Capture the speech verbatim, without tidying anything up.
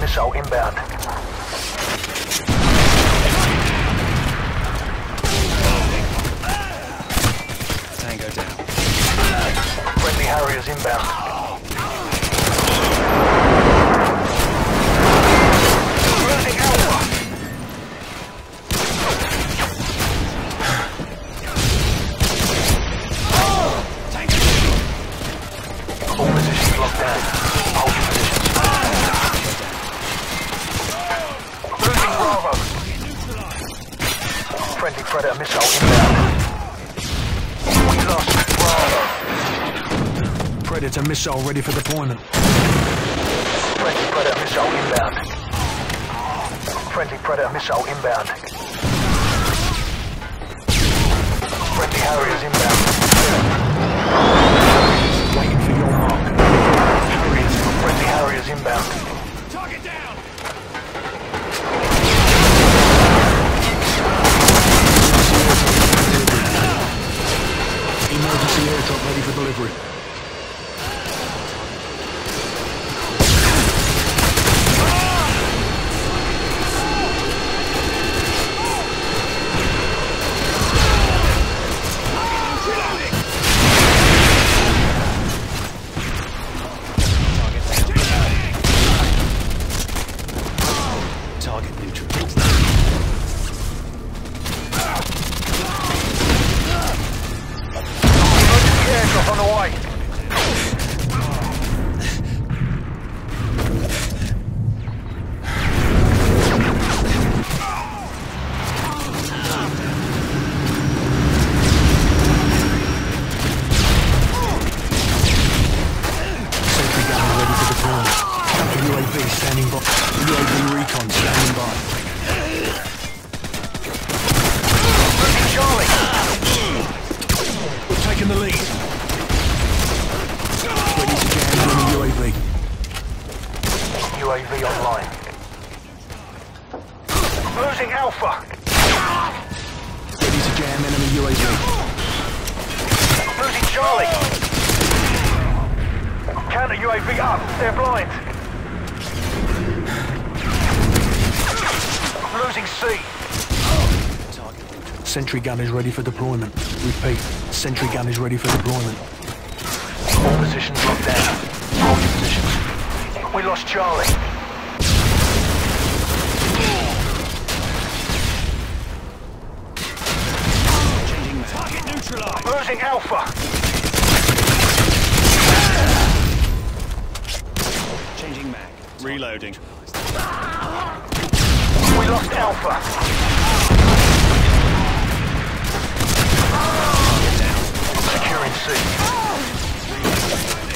missile inbound. Tango down. Friendly Harriers inbound. Friendly Predator Missile inbound. We lost Bravo. Predator Missile ready for deployment. Friendly Predator Missile inbound. Friendly Predator Missile inbound. Friendly Harriers inbound. Waiting for your mark. Harriers. Friendly Harriers inbound. Target down! Emergency aircraft ready for delivery. Target neutral. On the way. Sentry gun ready for deployment. Counter U A V standing by. U A V recon standing by. Charlie! We're taking the lead. U A V. U A V online. Losing Alpha. Ready to jam enemy U A V. Losing Charlie. Counter U A V up. They're blind. Losing C. Sentry gun is ready for deployment. Repeat. Sentry gun is ready for deployment. All positions locked down. Hold your positions. We lost Charlie. Changing target neutralized. Losing Alpha. Changing mag. Reloading. We lost Alpha. Securing C.